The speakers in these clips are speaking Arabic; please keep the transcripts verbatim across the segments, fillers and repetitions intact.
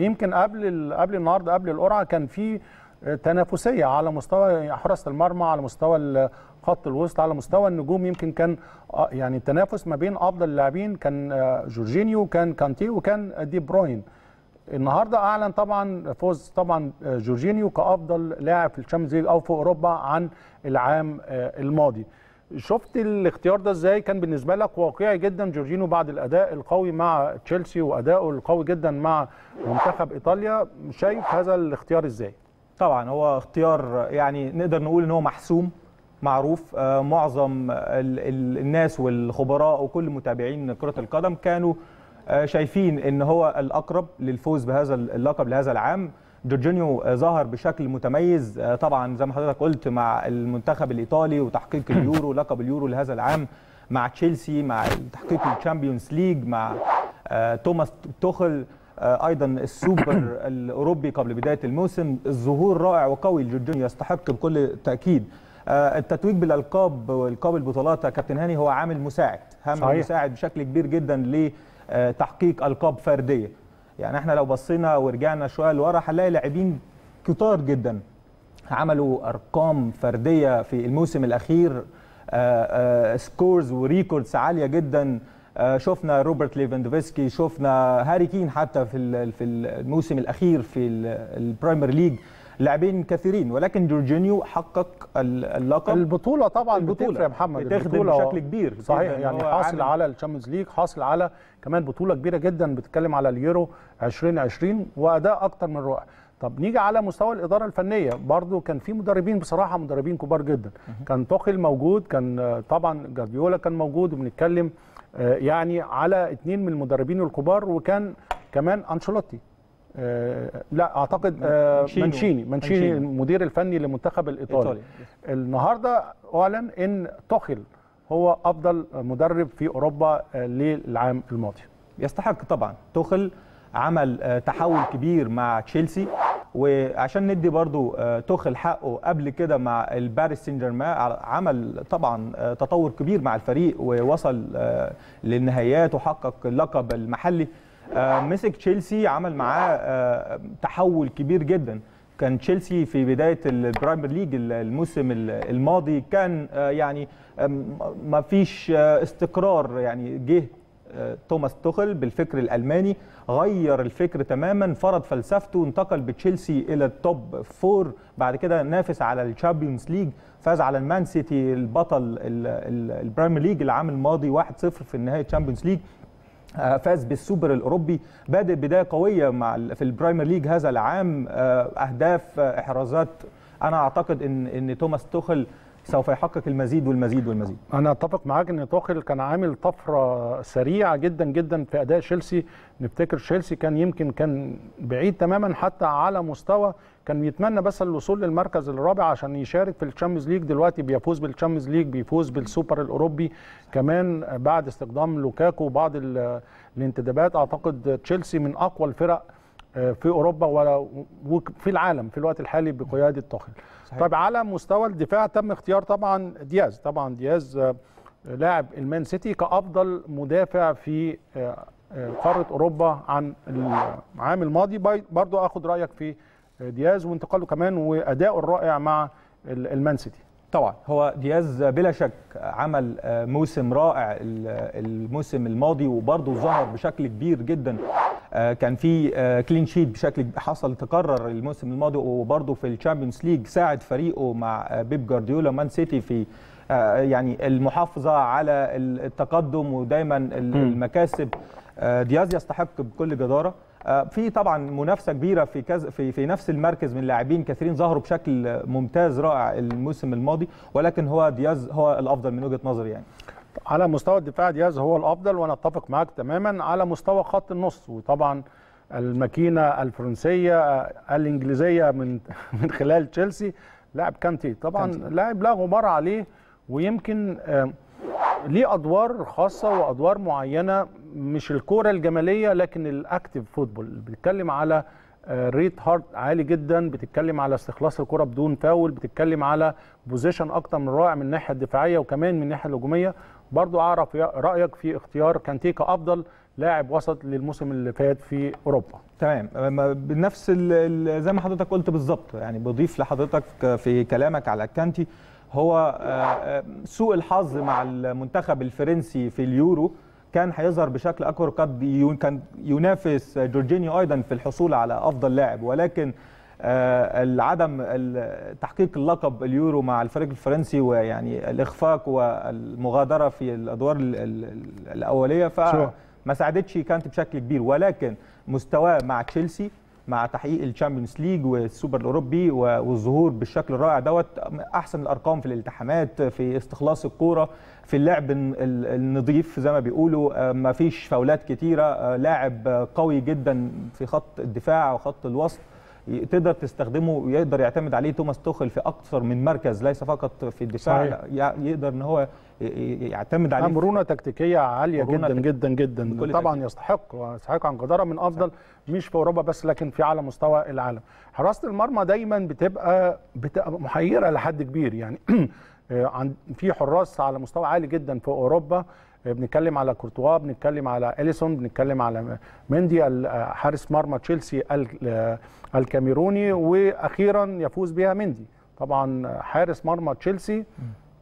يمكن قبل قبل النهارده قبل القرعه كان في تنافسيه على مستوى حراسه المرمى، على مستوى خط الوسط، على مستوى النجوم. يمكن كان يعني التنافس ما بين افضل اللاعبين كان جورجينيو، كان كانتي، وكان دي بروين. النهارده اعلن طبعا فوز طبعا جورجينيو كافضل لاعب في الشامبيونز ليج او في اوروبا عن العام الماضي. شفت الاختيار ده ازاي؟ كان بالنسبه لك واقعي جدا جورجينيو بعد الاداء القوي مع تشيلسي وادائه القوي جدا مع منتخب ايطاليا، شايف هذا الاختيار ازاي؟ طبعا هو اختيار يعني نقدر نقول ان هو محسوم، معروف. معظم الناس والخبراء وكل متابعين كرة القدم كانوا شايفين ان هو الاقرب للفوز بهذا اللقب لهذا العام. جورجينيو ظهر بشكل متميز طبعا زي ما حضرتك قلت مع المنتخب الايطالي وتحقيق اليورو، لقب اليورو لهذا العام مع تشيلسي، مع تحقيق الشامبيونز ليج، مع توماس توخل، ايضا السوبر الاوروبي قبل بدايه الموسم. الظهور رائع وقوي لجورجينيو، يستحق بكل تاكيد. التتويج بالالقاب والقاب البطولات يا كابتن هاني هو عامل مساعد، عامل مساعد بشكل كبير جدا لتحقيق القاب فرديه. يعني احنا لو بصينا ورجعنا شويه لورا هنلاقي لاعبين كتار جدا عملوا ارقام فرديه في الموسم الاخير، آآ آآ سكورز وريكوردز عاليه جدا. شفنا روبرت ليفاندوفسكي، شفنا هاري كين حتى في في الموسم الاخير في البريمير ليج، لاعبين كثيرين. ولكن جورجينيو حقق اللقب. البطوله طبعا بتفرق يا محمد، بتخدم بشكل كبير صحيح، يعني حاصل على الشامبيونز ليج، حاصل على كمان بطوله كبيره جدا بتتكلم على اليورو ألفين وعشرين واداء اكتر من رائع. طب نيجي على مستوى الاداره الفنيه، برضو كان في مدربين بصراحه مدربين كبار جدا. كان توخيل موجود، كان طبعا جارديولا كان موجود، وبنتكلم يعني على اثنين من المدربين الكبار، وكان كمان انشيلوتي آه لا اعتقد آه مانشيني مانشيني المدير الفني للمنتخب الايطالي. النهارده اعلن ان توخيل هو افضل مدرب في اوروبا للعام الماضي. يستحق طبعا. توخيل عمل تحول كبير مع تشيلسي، وعشان ندي برضو توخيل حقه قبل كده مع الباريس سان جيرمان عمل طبعا تطور كبير مع الفريق ووصل للنهائيات وحقق اللقب المحلي. مسك تشيلسي عمل معاه تحول كبير جدا. كان تشيلسي في بدايه البريمير ليج الموسم الماضي كان يعني ما فيش استقرار، يعني جه توماس توخل بالفكر الالماني غير الفكر تماما، فرض فلسفته، انتقل بتشيلسي الى التوب فور، بعد كده نافس على الشامبيونز ليج، فاز على المان سيتي البطل البريمير ليج العام الماضي واحد صفر في نهايه الشامبيونز ليج، فاز بالسوبر الاوروبي، بادئ بدايه قويه مع في البريمير ليج هذا العام، اهداف، احرازات. انا اعتقد ان ان توماس توخل سوف يحقق المزيد والمزيد والمزيد. انا اتفق معاك ان توخل كان عامل طفره سريعه جدا جدا في اداء تشيلسي. نفتكر تشيلسي كان يمكن كان بعيد تماما حتى على مستوى، كان يتمنى بس الوصول للمركز الرابع عشان يشارك في الشامبيونز ليج. دلوقتي بيفوز بالشامبيونز ليج، بيفوز بالسوبر الاوروبي كمان بعد استخدام لوكاكو وبعض الانتدابات. اعتقد تشيلسي من اقوى الفرق في اوروبا وفي العالم في الوقت الحالي بقياده توخيل. طيب على مستوى الدفاع تم اختيار طبعا دياز، طبعا دياز لاعب المان سيتي كافضل مدافع في قاره اوروبا عن العام الماضي. برضه اخد رايك في دياز وانتقاله كمان وادائه الرائع مع المان سيتي. طبعا هو دياز بلا شك عمل موسم رائع الموسم الماضي، وبرضه ظهر بشكل كبير جدا. كان في كلين شيت بشكل حصل تكرر الموسم الماضي، وبرضه في الشامبيونز ليج ساعد فريقه مع بيب جارديولا مان سيتي في يعني المحافظه على التقدم ودايما المكاسب. دياز يستحق بكل جداره. في طبعا منافسه كبيره في كز في في نفس المركز من لاعبين كثيرين ظهروا بشكل ممتاز رائع الموسم الماضي، ولكن هو دياز هو الافضل من وجهه نظري. يعني على مستوى الدفاع دياز هو الافضل وانا اتفق معاك تماما. على مستوى خط النص وطبعا الماكينه الفرنسيه الانجليزيه من من خلال تشيلسي لاعب كانتي، طبعا لاعب لا غبار عليه، ويمكن ليه ادوار خاصه وادوار معينه، مش الكوره الجماليه لكن الاكتيف فوتبول. بتتكلم على ريت هارد عالي جدا، بتتكلم على استخلاص الكره بدون فاول، بتتكلم على بوزيشن اكتر من رائع من الناحيه الدفاعيه وكمان من الناحيه الهجوميه. برضو اعرف رايك في اختيار كانتي كافضل لاعب وسط للموسم اللي فات في اوروبا. تمام، بنفس زي ما حضرتك قلت بالظبط، يعني بضيف لحضرتك في كلامك على كانتي، هو سوء الحظ مع المنتخب الفرنسي في اليورو كان هيظهر بشكل اكبر، قد كان ينافس جورجينيو ايضا في الحصول على افضل لاعب، ولكن عدم تحقيق اللقب اليورو مع الفريق الفرنسي ويعني الاخفاق والمغادره في الادوار الاوليه فما ساعدتش كانت بشكل كبير، ولكن مستواه مع تشيلسي مع تحقيق الشامبيونز ليج والسوبر الاوروبي والظهور بالشكل الرائع دوت، احسن الارقام في الالتحامات، في استخلاص الكوره، في اللعب النظيف زي ما بيقولوا، ما فيش فاولات كتيره، لاعب قوي جدا في خط الدفاع وخط الوسط تقدر تستخدمه ويقدر يعتمد عليه توماس توخل في اكثر من مركز، ليس فقط في الدفاع، يقدر ان هو يعتمد عليه مرونه تكتيكيه عاليه جدا جدا جدا. طبعا يستحق يستحق عن جدارة من افضل مش في اوروبا بس لكن في اعلى مستوى العالم. حراسه المرمى دايما بتبقى بتبقى محيره لحد كبير، يعني في حراس على مستوى عالي جدا في اوروبا، بنتكلم على كورتوا، بنتكلم على أليسون، بنتكلم على مندي حارس مرمى تشيلسي الكاميروني، واخيرا يفوز بها مندي، طبعا حارس مرمى تشيلسي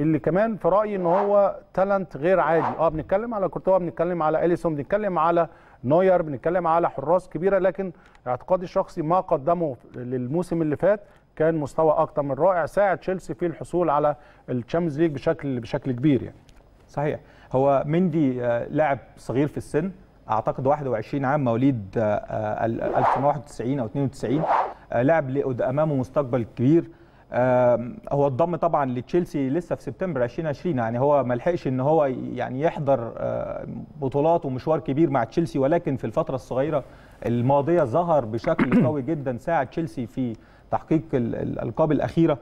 اللي كمان في رايي ان هو تالنت غير عادي. اه بنتكلم على كورتوا، بنتكلم على أليسون، بنتكلم على نوير، بنتكلم على حراس كبيره، لكن اعتقادي الشخصي ما قدمه للموسم اللي فات كان مستوى اكتر من رائع، ساعد تشيلسي في الحصول على الشامبيونز ليج بشكل بشكل كبير. يعني صحيح هو مندي لاعب صغير في السن، اعتقد واحد وعشرين عام، مواليد ألف وتسعمائة وواحد وتسعين او اثنين وتسعين، لاعب امامه مستقبل كبير. هو اتضم طبعا لتشيلسي لسه في سبتمبر ألفين وعشرين، يعني هو ما لحقش ان هو يعني يحضر بطولات ومشوار كبير مع تشيلسي، ولكن في الفتره الصغيره الماضيه ظهر بشكل قوي جدا، ساعد تشيلسي في تحقيق الالقاب الاخيره.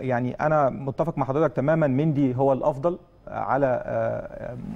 يعني انا متفق مع حضرتك تماما، مندي هو الافضل على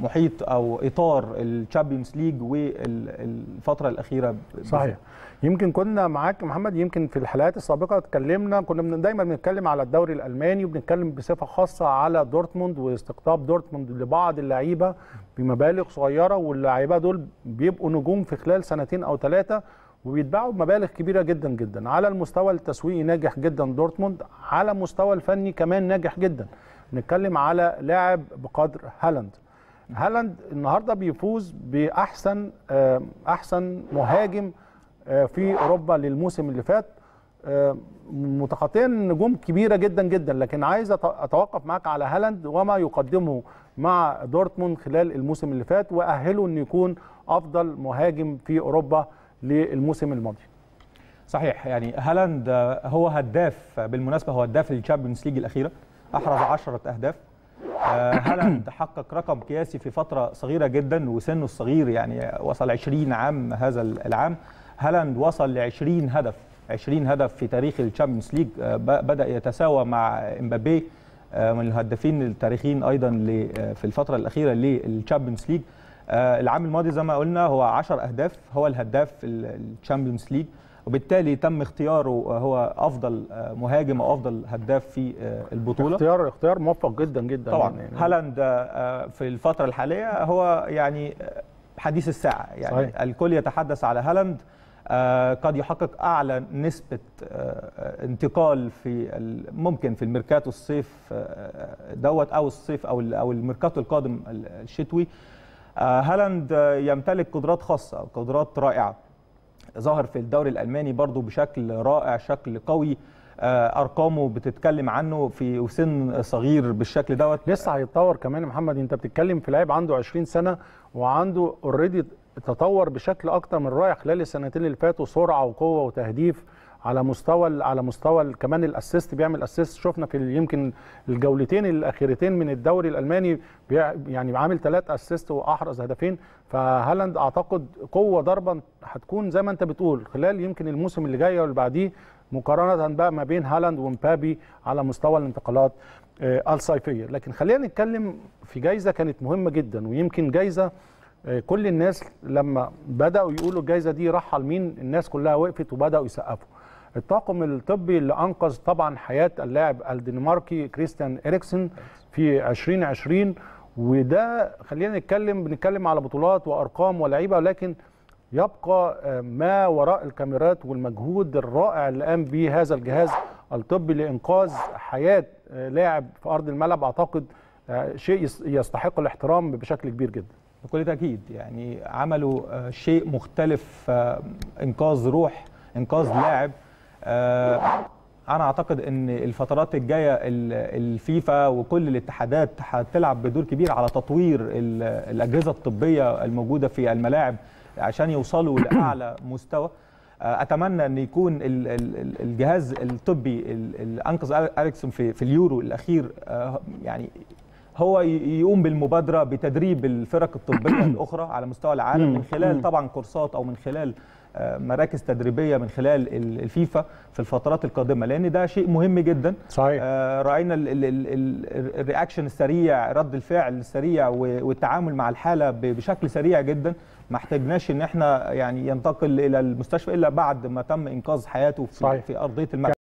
محيط او اطار الشامبيونز ليج والفتره الاخيره. صحيح، يمكن كنا معاك محمد، يمكن في الحلقات السابقه اتكلمنا، كنا دايما بنتكلم على الدوري الالماني وبنتكلم بصفه خاصه على دورتموند واستقطاب دورتموند لبعض اللعيبه بمبالغ صغيره، واللعيبه دول بيبقوا نجوم في خلال سنتين او ثلاثه وبيتباعوا بمبالغ كبيره جدا جدا. على المستوى التسويقي ناجح جدا دورتموند، على المستوى الفني كمان ناجح جدا. نتكلم على لاعب بقدر هالاند. هالاند النهارده بيفوز باحسن احسن مهاجم في اوروبا للموسم اللي فات، متخطين نجوم كبيره جدا جدا، لكن عايز اتوقف معاك على هالاند وما يقدمه مع دورتموند خلال الموسم اللي فات، واهله انه يكون افضل مهاجم في اوروبا للموسم الماضي. صحيح، يعني هالاند هو هداف، بالمناسبه هو هداف الشامبيونز ليج الاخيره، احرز عشرة اهداف. هالاند حقق رقم قياسي في فتره صغيره جدا وسنه الصغير، يعني وصل عشرين عام هذا العام. هالاند وصل ل عشرين هدف، عشرين هدف في تاريخ الشامبيونز ليج، بدا يتساوى مع امبابي من الهدافين التاريخيين ايضا في الفتره الاخيره للشامبيونز ليج. العام الماضي زي ما قلنا هو عشرة اهداف، هو الهداف الشامبيونز ليج، وبالتالي تم اختياره هو افضل مهاجم او افضل هداف في البطوله. اختيار اختيار موفق جدا جدا طبعا. يعني هالاند في الفتره الحاليه هو يعني حديث الساعه، يعني صحيح. الكل يتحدث على هالاند، قد يحقق اعلى نسبه انتقال في ممكن في الميركاتو الصيف دوت او الصيف او او الميركاتو القادم الشتوي. هالاند يمتلك قدرات خاصه، قدرات رائعه، ظهر في الدوري الالماني برضو بشكل رائع، شكل قوي، ارقامه بتتكلم عنه في سن صغير بالشكل دوت، لسه هيتطور كمان. محمد انت بتتكلم في لاعب عنده عشرين سنه وعنده اوريدي تطور بشكل اكتر من رائع خلال السنتين اللي فاتوا، سرعه وقوه وتهديف على مستوى على مستوى كمان الاسيست، بيعمل اسيست، شفنا في يمكن الجولتين الاخيرتين من الدوري الالماني يعني عامل ثلاث اسيست واحرز هدفين. فهالاند اعتقد قوه ضربا هتكون زي ما انت بتقول خلال يمكن الموسم اللي جاي واللي بعديه، مقارنه بقى ما بين هالاند ومبابي على مستوى الانتقالات الصيفيه. لكن خلينا نتكلم في جايزه كانت مهمه جدا، ويمكن جايزه كل الناس لما بداوا يقولوا الجايزه دي رحل مين، الناس كلها وقفت وبداوا يسقفوا. الطاقم الطبي اللي انقذ طبعا حياه اللاعب الدنماركي كريستيان إريكسن في ألفين وعشرين، وده خلينا نتكلم بنتكلم على بطولات وارقام ولاعيبه، ولكن يبقى ما وراء الكاميرات والمجهود الرائع اللي قام به هذا الجهاز الطبي لانقاذ حياه لاعب في ارض الملعب، اعتقد شيء يستحق الاحترام بشكل كبير جدا. بكل تاكيد يعني عملوا شيء مختلف، انقاذ روح، انقاذ لاعب. انا اعتقد ان الفترات الجايه الفيفا وكل الاتحادات هتلعب بدور كبير على تطوير الاجهزه الطبيه الموجوده في الملاعب عشان يوصلوا لاعلى مستوى. اتمنى ان يكون الجهاز الطبي اللي انقذ اريكسون في اليورو الاخير يعني هو يقوم بالمبادره بتدريب الفرق الطبيه الاخرى على مستوى العالم من خلال طبعا كورسات او من خلال مراكز تدريبيه من خلال الفيفا في الفترات القادمه، لان ده شيء مهم جدا. صحيح. راينا الرياكشن السريع، رد الفعل السريع والتعامل مع الحاله بشكل سريع جدا، ما احتجناش ان احنا يعني ينتقل الى المستشفى الا بعد ما تم انقاذ حياته في, في ارضيه الملعب.